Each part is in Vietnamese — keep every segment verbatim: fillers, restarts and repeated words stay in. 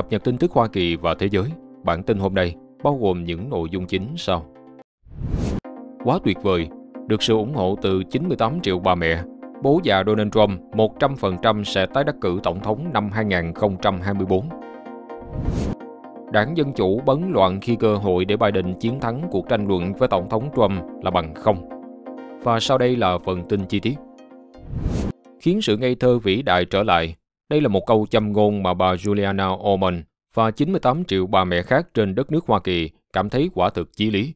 cập nhật tin tức Hoa Kỳ và thế giới. Bản tin hôm nay bao gồm những nội dung chính sau. Quá tuyệt vời, được sự ủng hộ từ chín mươi tám triệu bà mẹ, bố già Donald Trump một trăm phần trăm sẽ tái đắc cử tổng thống năm hai không hai tư. Đảng Dân Chủ bấn loạn khi cơ hội để Biden chiến thắng cuộc tranh luận với tổng thống Trump là bằng không. Và sau đây là phần tin chi tiết. Khiến sự ngây thơ vĩ đại trở lại, đây là một câu châm ngôn mà bà Juliana Oman và chín mươi tám triệu bà mẹ khác trên đất nước Hoa Kỳ cảm thấy quả thực chí lý.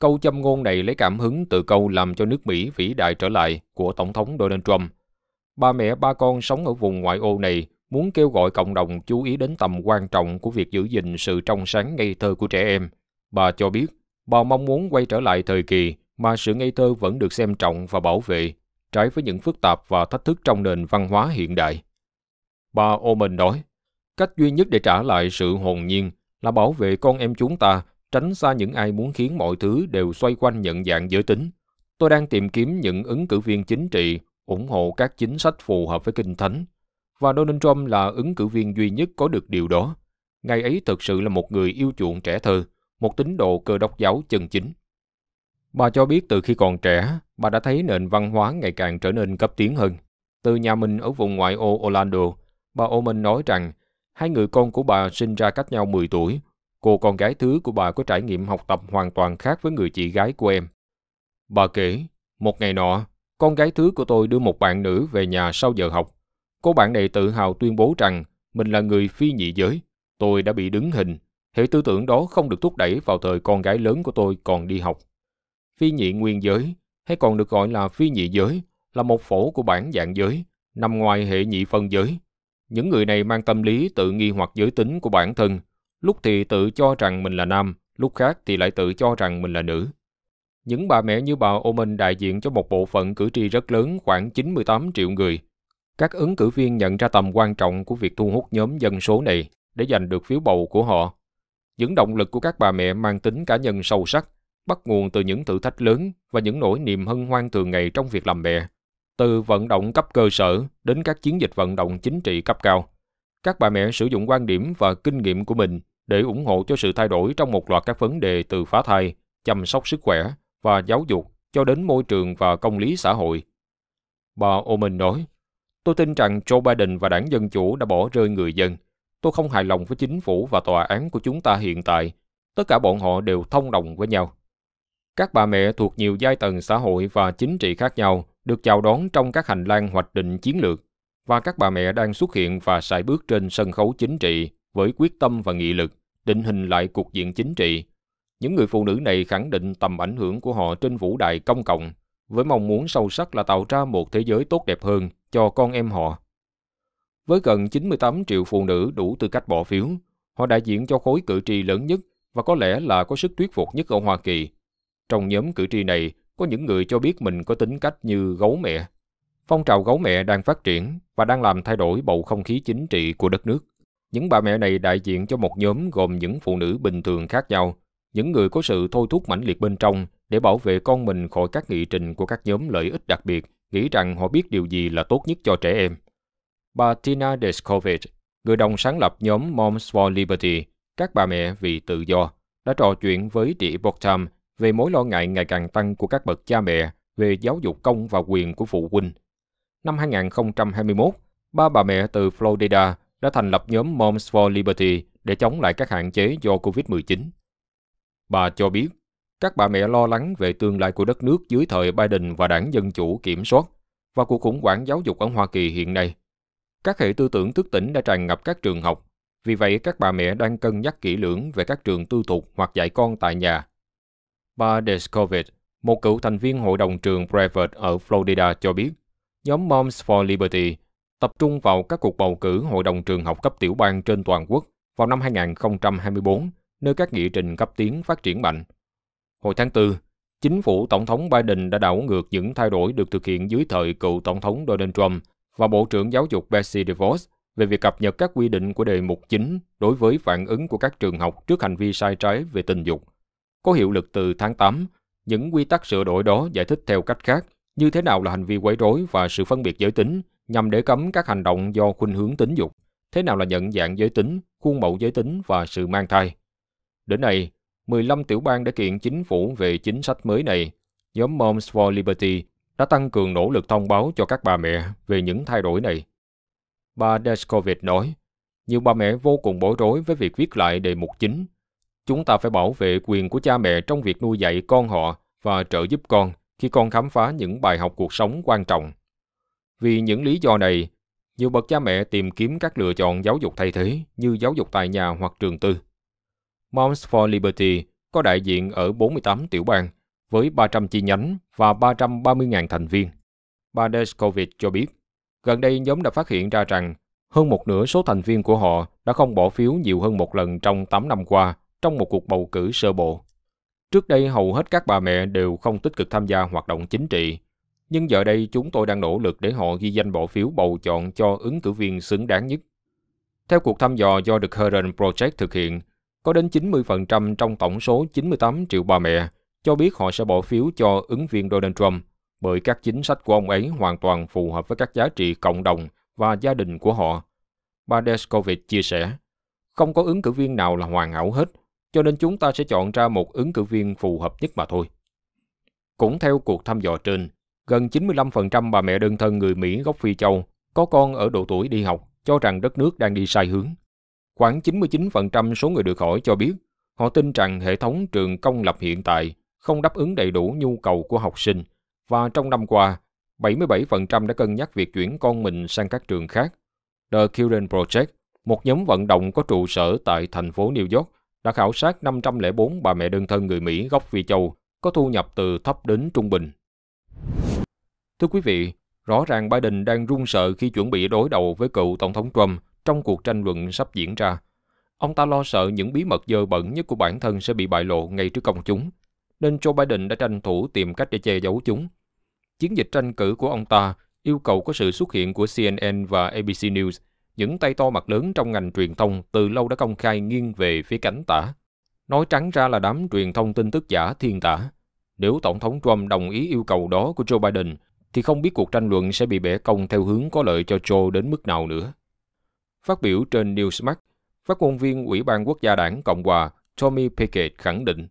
Câu châm ngôn này lấy cảm hứng từ câu làm cho nước Mỹ vĩ đại trở lại của Tổng thống Donald Trump. Bà mẹ ba con sống ở vùng ngoại ô này muốn kêu gọi cộng đồng chú ý đến tầm quan trọng của việc giữ gìn sự trong sáng ngây thơ của trẻ em. Bà cho biết, bà mong muốn quay trở lại thời kỳ mà sự ngây thơ vẫn được xem trọng và bảo vệ, trái với những phức tạp và thách thức trong nền văn hóa hiện đại. Bà Oman nói, cách duy nhất để trả lại sự hồn nhiên là bảo vệ con em chúng ta, tránh xa những ai muốn khiến mọi thứ đều xoay quanh nhận dạng giới tính. Tôi đang tìm kiếm những ứng cử viên chính trị ủng hộ các chính sách phù hợp với Kinh Thánh, và Donald Trump là ứng cử viên duy nhất có được điều đó. Ngài ấy thực sự là một người yêu chuộng trẻ thơ, một tín đồ Cơ Đốc giáo chân chính. Bà cho biết từ khi còn trẻ, bà đã thấy nền văn hóa ngày càng trở nên cấp tiến hơn. Từ nhà mình ở vùng ngoại ô Orlando, bà Oman nói rằng hai người con của bà sinh ra cách nhau mười tuổi. Cô con gái thứ của bà có trải nghiệm học tập hoàn toàn khác với người chị gái của em. Bà kể, một ngày nọ, con gái thứ của tôi đưa một bạn nữ về nhà sau giờ học. Cô bạn này tự hào tuyên bố rằng mình là người phi nhị giới. Tôi đã bị đứng hình. Hệ tư tưởng đó không được thúc đẩy vào thời con gái lớn của tôi còn đi học. Phi nhị nguyên giới, hay còn được gọi là phi nhị giới, là một phổ của bản dạng giới, nằm ngoài hệ nhị phân giới. Những người này mang tâm lý tự nghi hoặc giới tính của bản thân, lúc thì tự cho rằng mình là nam, lúc khác thì lại tự cho rằng mình là nữ. Những bà mẹ như bà Oman đại diện cho một bộ phận cử tri rất lớn, khoảng chín mươi tám triệu người. Các ứng cử viên nhận ra tầm quan trọng của việc thu hút nhóm dân số này để giành được phiếu bầu của họ. Những động lực của các bà mẹ mang tính cá nhân sâu sắc, bắt nguồn từ những thử thách lớn và những nỗi niềm hân hoan thường ngày trong việc làm mẹ. Từ vận động cấp cơ sở đến các chiến dịch vận động chính trị cấp cao, các bà mẹ sử dụng quan điểm và kinh nghiệm của mình để ủng hộ cho sự thay đổi trong một loạt các vấn đề từ phá thai, chăm sóc sức khỏe và giáo dục cho đến môi trường và công lý xã hội. Bà Oman nói, tôi tin rằng Joe Biden và đảng Dân Chủ đã bỏ rơi người dân. Tôi không hài lòng với chính phủ và tòa án của chúng ta hiện tại. Tất cả bọn họ đều thông đồng với nhau. Các bà mẹ thuộc nhiều giai tầng xã hội và chính trị khác nhau được chào đón trong các hành lang hoạch định chiến lược, và các bà mẹ đang xuất hiện và sải bước trên sân khấu chính trị với quyết tâm và nghị lực, định hình lại cục diện chính trị. Những người phụ nữ này khẳng định tầm ảnh hưởng của họ trên vũ đài công cộng, với mong muốn sâu sắc là tạo ra một thế giới tốt đẹp hơn cho con em họ. Với gần chín mươi tám triệu phụ nữ đủ tư cách bỏ phiếu, họ đại diện cho khối cử tri lớn nhất và có lẽ là có sức thuyết phục nhất ở Hoa Kỳ. Trong nhóm cử tri này, có những người cho biết mình có tính cách như gấu mẹ. Phong trào gấu mẹ đang phát triển và đang làm thay đổi bầu không khí chính trị của đất nước. Những bà mẹ này đại diện cho một nhóm gồm những phụ nữ bình thường khác nhau, những người có sự thôi thúc mãnh liệt bên trong để bảo vệ con mình khỏi các nghị trình của các nhóm lợi ích đặc biệt, nghĩ rằng họ biết điều gì là tốt nhất cho trẻ em. Bà Tina Descovich, người đồng sáng lập nhóm Moms for Liberty, các bà mẹ vì tự do, đã trò chuyện với The Epoch Times về mối lo ngại ngày càng tăng của các bậc cha mẹ về giáo dục công và quyền của phụ huynh. Năm hai không hai mốt, ba bà mẹ từ Florida đã thành lập nhóm Moms for Liberty để chống lại các hạn chế do Covid mười chín. Bà cho biết, các bà mẹ lo lắng về tương lai của đất nước dưới thời Biden và đảng Dân Chủ kiểm soát và cuộc khủng hoảng giáo dục ở Hoa Kỳ hiện nay. Các hệ tư tưởng thức tỉnh đã tràn ngập các trường học, vì vậy các bà mẹ đang cân nhắc kỹ lưỡng về các trường tư thục hoặc dạy con tại nhà. Bà Descovich, một cựu thành viên hội đồng trường Brevard ở Florida cho biết, nhóm Moms for Liberty tập trung vào các cuộc bầu cử hội đồng trường học cấp tiểu bang trên toàn quốc vào năm hai không hai tư, nơi các nghị trình cấp tiến phát triển mạnh. Hồi tháng tư, chính phủ Tổng thống Biden đã đảo ngược những thay đổi được thực hiện dưới thời cựu Tổng thống Donald Trump và Bộ trưởng Giáo dục Betsy DeVos về việc cập nhật các quy định của đề mục chính đối với phản ứng của các trường học trước hành vi sai trái về tình dục. Có hiệu lực từ tháng tám, những quy tắc sửa đổi đó giải thích theo cách khác như thế nào là hành vi quấy rối và sự phân biệt giới tính, nhằm để cấm các hành động do khuynh hướng tính dục. thế nào là nhận dạng giới tính, khuôn mẫu giới tính và sự mang thai. Đến nay, mười lăm tiểu bang đã kiện chính phủ về chính sách mới này. Nhóm Moms for Liberty đã tăng cường nỗ lực thông báo cho các bà mẹ về những thay đổi này. Bà Descovich nói, nhiều bà mẹ vô cùng bối rối với việc viết lại đề mục chính. Chúng ta phải bảo vệ quyền của cha mẹ trong việc nuôi dạy con họ và trợ giúp con khi con khám phá những bài học cuộc sống quan trọng. Vì những lý do này, nhiều bậc cha mẹ tìm kiếm các lựa chọn giáo dục thay thế như giáo dục tại nhà hoặc trường tư. Moms for Liberty có đại diện ở bốn mươi tám tiểu bang với ba trăm chi nhánh và ba trăm ba mươi nghìn thành viên. Bà Descovich cho biết, gần đây nhóm đã phát hiện ra rằng hơn một nửa số thành viên của họ đã không bỏ phiếu nhiều hơn một lần trong tám năm qua trong một cuộc bầu cử sơ bộ. Trước đây hầu hết các bà mẹ đều không tích cực tham gia hoạt động chính trị, nhưng giờ đây chúng tôi đang nỗ lực để họ ghi danh bỏ phiếu bầu chọn cho ứng cử viên xứng đáng nhất. Theo cuộc thăm dò do The Current Project thực hiện, có đến chín mươi phần trăm trong tổng số chín mươi tám triệu bà mẹ cho biết họ sẽ bỏ phiếu cho ứng viên Donald Trump bởi các chính sách của ông ấy hoàn toàn phù hợp với các giá trị cộng đồng và gia đình của họ. Bà Descovich chia sẻ, không có ứng cử viên nào là hoàn hảo hết, cho nên chúng ta sẽ chọn ra một ứng cử viên phù hợp nhất mà thôi. Cũng theo cuộc thăm dò trên, gần chín mươi lăm phần trăm bà mẹ đơn thân người Mỹ gốc Phi Châu có con ở độ tuổi đi học cho rằng đất nước đang đi sai hướng. Khoảng chín mươi chín phần trăm số người được hỏi cho biết họ tin rằng hệ thống trường công lập hiện tại không đáp ứng đầy đủ nhu cầu của học sinh, và trong năm qua, bảy mươi bảy phần trăm đã cân nhắc việc chuyển con mình sang các trường khác. The Kieran Project, một nhóm vận động có trụ sở tại thành phố New York, đã khảo sát năm trăm lẻ bốn bà mẹ đơn thân người Mỹ gốc Phi Châu có thu nhập từ thấp đến trung bình. Thưa quý vị, rõ ràng Biden đang run sợ khi chuẩn bị đối đầu với cựu Tổng thống Trump trong cuộc tranh luận sắp diễn ra. Ông ta lo sợ những bí mật dơ bẩn nhất của bản thân sẽ bị bại lộ ngay trước công chúng, nên Joe Biden đã tranh thủ tìm cách để che giấu chúng. Chiến dịch tranh cử của ông ta yêu cầu có sự xuất hiện của C N N và A B C News, những tay to mặt lớn trong ngành truyền thông từ lâu đã công khai nghiêng về phía cánh tả. Nói trắng ra là đám truyền thông tin tức giả thiên tả. Nếu Tổng thống Trump đồng ý yêu cầu đó của Joe Biden, thì không biết cuộc tranh luận sẽ bị bẻ cong theo hướng có lợi cho Joe đến mức nào nữa. Phát biểu trên Newsmax, phát ngôn viên Ủy ban Quốc gia Đảng Cộng hòa Tommy Pickett khẳng định,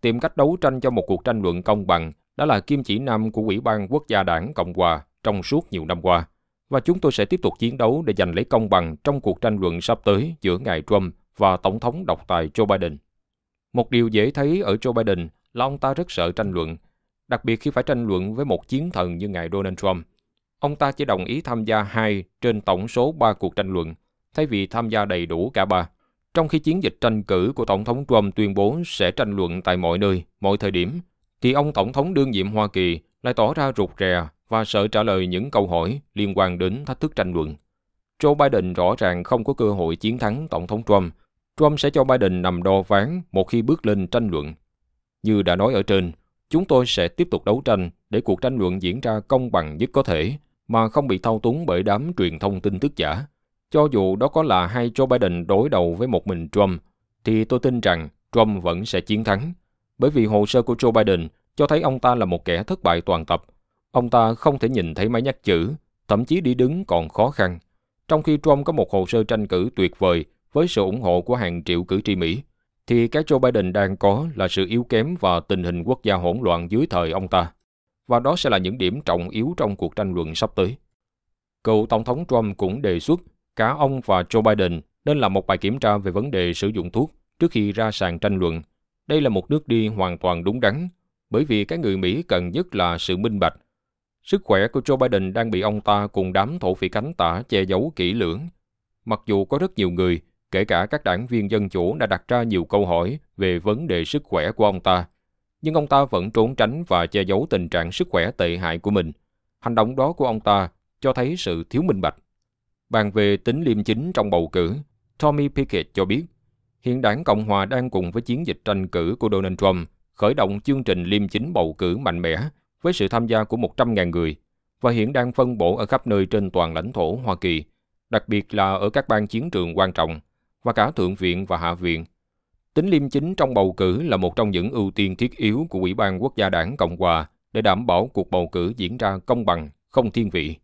tìm cách đấu tranh cho một cuộc tranh luận công bằng đã là kim chỉ nam của Ủy ban Quốc gia Đảng Cộng hòa trong suốt nhiều năm qua, và chúng tôi sẽ tiếp tục chiến đấu để giành lấy công bằng trong cuộc tranh luận sắp tới giữa ngài Trump và Tổng thống độc tài Joe Biden. Một điều dễ thấy ở Joe Biden là ông ta rất sợ tranh luận, đặc biệt khi phải tranh luận với một chiến thần như ngài Donald Trump. Ông ta chỉ đồng ý tham gia hai trên tổng số ba cuộc tranh luận, thay vì tham gia đầy đủ cả ba. Trong khi chiến dịch tranh cử của Tổng thống Trump tuyên bố sẽ tranh luận tại mọi nơi, mọi thời điểm, thì ông Tổng thống đương nhiệm Hoa Kỳ lại tỏ ra rụt rè và sợ trả lời những câu hỏi liên quan đến thách thức tranh luận. Joe Biden rõ ràng không có cơ hội chiến thắng Tổng thống Trump. Trump sẽ cho Biden nằm đo ván một khi bước lên tranh luận. Như đã nói ở trên, chúng tôi sẽ tiếp tục đấu tranh để cuộc tranh luận diễn ra công bằng nhất có thể, mà không bị thao túng bởi đám truyền thông tin tức giả. Cho dù đó có là hai Joe Biden đối đầu với một mình Trump, thì tôi tin rằng Trump vẫn sẽ chiến thắng, bởi vì hồ sơ của Joe Biden cho thấy ông ta là một kẻ thất bại toàn tập. Ông ta không thể nhìn thấy máy nhắc chữ, thậm chí đi đứng còn khó khăn, trong khi Trump có một hồ sơ tranh cử tuyệt vời với sự ủng hộ của hàng triệu cử tri Mỹ, thì cái Joe Biden đang có là sự yếu kém và tình hình quốc gia hỗn loạn dưới thời ông ta. Và đó sẽ là những điểm trọng yếu trong cuộc tranh luận sắp tới. Cựu Tổng thống Trump cũng đề xuất cả ông và Joe Biden nên làm một bài kiểm tra về vấn đề sử dụng thuốc trước khi ra sàn tranh luận. Đây là một nước đi hoàn toàn đúng đắn, bởi vì cái người Mỹ cần nhất là sự minh bạch. Sức khỏe của Joe Biden đang bị ông ta cùng đám thổ phỉ cánh tả che giấu kỹ lưỡng. Mặc dù có rất nhiều người, kể cả các đảng viên dân chủ đã đặt ra nhiều câu hỏi về vấn đề sức khỏe của ông ta, nhưng ông ta vẫn trốn tránh và che giấu tình trạng sức khỏe tệ hại của mình. Hành động đó của ông ta cho thấy sự thiếu minh bạch. Bàn về tính liêm chính trong bầu cử, Tommy Pickett cho biết, hiện đảng Cộng hòa đang cùng với chiến dịch tranh cử của Donald Trump khởi động chương trình liêm chính bầu cử mạnh mẽ với sự tham gia của một trăm nghìn người, và hiện đang phân bổ ở khắp nơi trên toàn lãnh thổ Hoa Kỳ, đặc biệt là ở các bang chiến trường quan trọng, và cả Thượng viện và Hạ viện. Tính liêm chính trong bầu cử là một trong những ưu tiên thiết yếu của Ủy ban Quốc gia Đảng Cộng hòa để đảm bảo cuộc bầu cử diễn ra công bằng, không thiên vị.